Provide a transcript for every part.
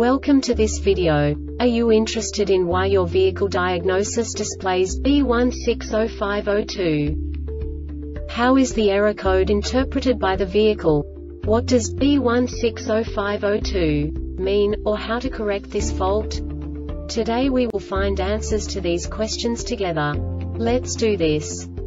Welcome to this video. Are you interested in why your vehicle diagnosis displays B160502? How is the error code interpreted by the vehicle? What does B160502 mean, or how to correct this fault? Today we will find answers to these questions together. Let's do this.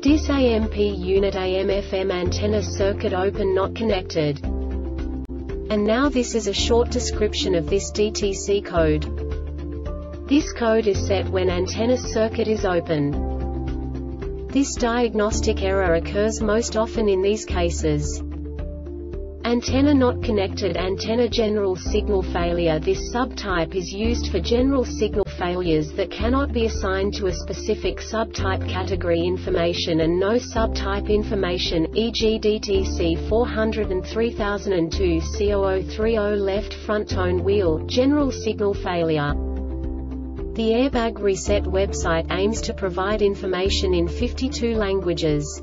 DIS-AMP unit AMFM antenna circuit open not connected. And now this is a short description of this DTC code. This code is set when antenna circuit is open. This diagnostic error occurs most often in these cases: antenna not connected, antenna general signal failure. This subtype is used for general signal failures that cannot be assigned to a specific subtype category information and no subtype information, e.g. DTC 403002 C0030 left front tone wheel, general signal failure. The Airbag Reset website aims to provide information in 52 languages.